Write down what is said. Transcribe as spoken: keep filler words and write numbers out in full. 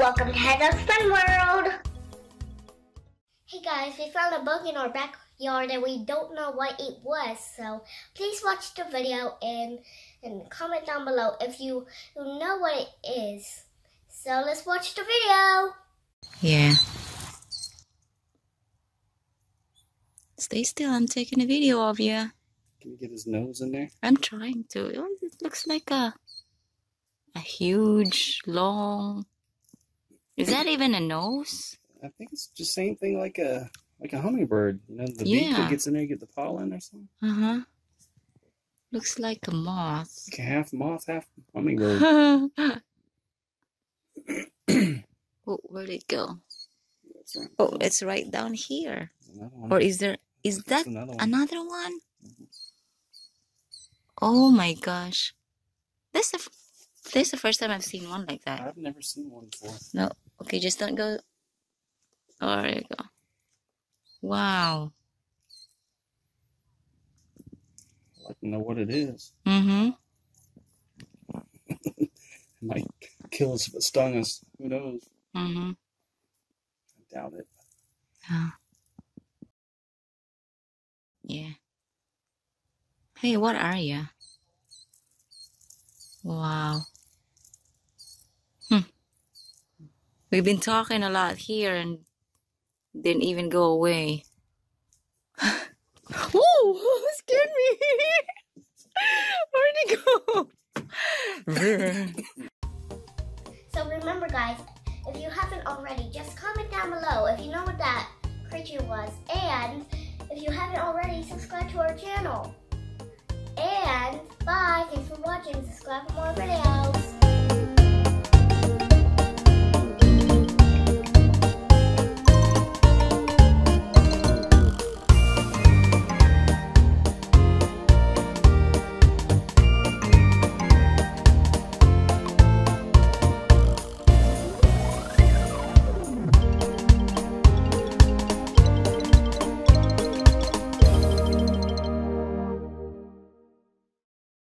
Welcome to Heather's Fun World! Hey guys, we found a bug in our backyard and we don't know what it was, so please watch the video and, and comment down below if you know what it is. So let's watch the video! Yeah. Stay still, I'm taking a video of you. Can you get his nose in there? I'm trying to. It looks like a... A huge, long... Is that even a nose? I think it's the same thing like a like a hummingbird. You know, the yeah. beak that gets in there, you get the pollen or something. Uh-huh. Looks like a moth. Like half moth, half hummingbird. Oh, where'd it go? Oh, it's right down here. Or is there... Is that another one? Another one? Mm-hmm. Oh my gosh. That's the... This is the first time I've seen one like that. I've never seen one before. No. Okay, just don't go. Oh, there you go. Wow. I'd like to know what it is. Mm-hmm. It might kill us if it stung us. Who knows? Mm-hmm. I doubt it. Huh. Yeah. Hey, what are you? Wow. Hm. We've been talking a lot here and didn't even go away. Whoa! Scared me! Where'd it go? So remember guys, if you haven't already, just comment down below if you know what that creature was. And if you haven't already, subscribe to our channel. And bye, thanks for watching, subscribe for more videos.